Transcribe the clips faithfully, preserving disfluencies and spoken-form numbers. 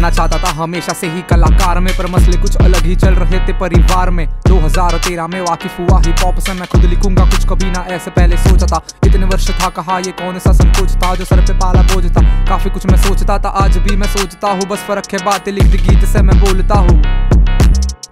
बनना चाहता था हमेशा से ही कलाकार में, पर मसले कुछ अलग ही चल रहे थे परिवार में। दो हज़ार तेरह में वाकिफ हुआ हिप हॉप से, मैं खुद लिखूंगा कुछ कभी ना ऐसे पहले सोचा था। इतने वर्ष था कहा ये कौन सा संकोच था, जो सर पे पाला बोझ था। काफी कुछ मैं सोचता था, आज भी मैं सोचता हूँ, बस फर्क है बातें लिख गीत से मैं बोलता हूँ।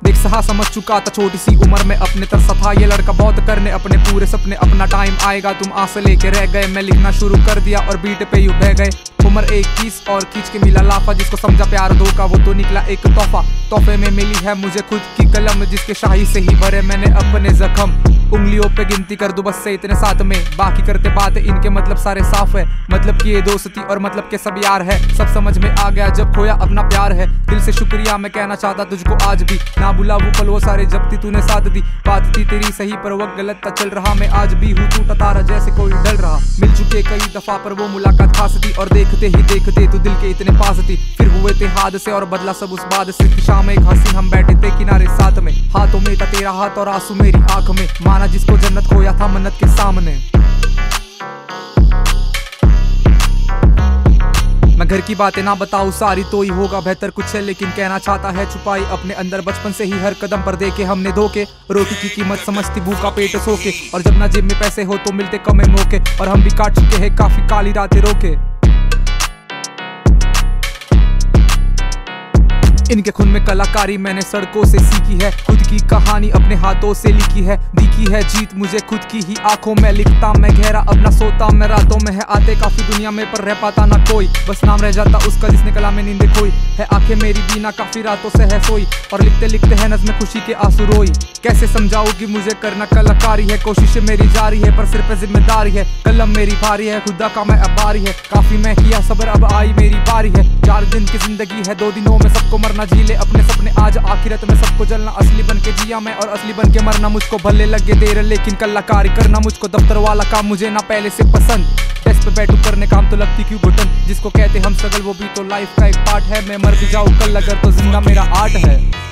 देख सहा समझ चुका था छोटी सी उम्र में, अपने तरसा था ये लड़का बहुत करने अपने पूरे सपने। अपना टाइम आएगा तुम आस लेके रह गए, मैं लिखना शुरू कर दिया और बीट पे यूं बह गए। उम्र इक्कीस और खींच के मिला लाफा, जिसको समझा प्यार धोखा वो तो निकला एक तोहफा। तोहफे में मिली है मुझे खुद की कलम, जिसके शाही से ही भरे मैंने अपने जख्म। उंगलियों पे गिनती कर दो बस से इतने साथ में, बाकी करते बात इनके मतलब सारे साफ है। मतलब कि ये दोस्ती और मतलब के सब यार है, सब समझ में आ गया जब खोया अपना प्यार है। दिल से शुक्रिया मैं कहना चाहता तुझको आज भी, ना भुला वो पल वो सारे जब थी तूने साथ दी। बात थी तेरी सही पर वक्त गलत था चल रहा, मैं आज भी हूँ टूटा तारा जैसे कोई डल रहा। मिल चुके कई दफा पर वो मुलाकात खास थी, और देखते ही देखते तू दिल के इतने पास थी। फिर हुए थे हादसे और बदला सब उस बाद से, शाम एक हंसी हम बैठे थे किनारे साथ में। हाथों में था तेरा हाथ और आंसू मेरी आंख में, माना जिसको जन्नत खोया था मन्नत के सामने। मैं घर की बातें ना बताऊं सारी तो ही होगा बेहतर कुछ है, लेकिन कहना चाहता है छुपाई अपने अंदर बचपन से ही। हर कदम पर देखे हमने धोखे, रोटी की कीमत समझती भूखा पेट सोके। और जब ना जेब में पैसे हो तो मिलते कमे मौके, और हम भी काट चुके हैं काफी काली रातें रोके। इनके खून में कलाकारी मैंने सड़कों से सीखी है, खुद की कहानी अपने हाथों से लिखी है। दिखी है जीत मुझे खुद की ही आंखों में, लिखता मैं गहरा अपना सोता मैं रातों में। है आते काफी दुनिया में पर रह पाता ना कोई, बस नाम रह जाता उसका जिसने कला में नींद खोई। है आंखें मेरी बीना काफी रातों से है सोई, और लिखते लिखते है नज़्म खुशी के आंसू रोई। कैसे समझाऊं कि मुझे करना कलाकारी है, कोशिश मेरी जारी है पर सिर पे जिम्मेदारी है। कलम मेरी भारी है खुदा का मैं आभारी है, काफी मैं किया सबर अब आई मेरी बारी है। चार दिन की जिंदगी है दो दिनों में, सबको मरना जी ले अपने सपने आज आखिरत में। सबको जलना असली बन के जिया मैं, और असली बन के मरना मुझको भले लगे देर, लेकिन कलाकारी करना मुझको दफ्तर वाला काम मुझे ना पहले से पसंद। डेस्क पे बैठू करने काम तो लगती क्यों घुटन, जिसको कहते हम स्ट्रगल वो भी तो लाइफ का एक पार्ट है। मैं मर भी जाऊँ कल अगर तो जिंदा मेरा आर्ट है।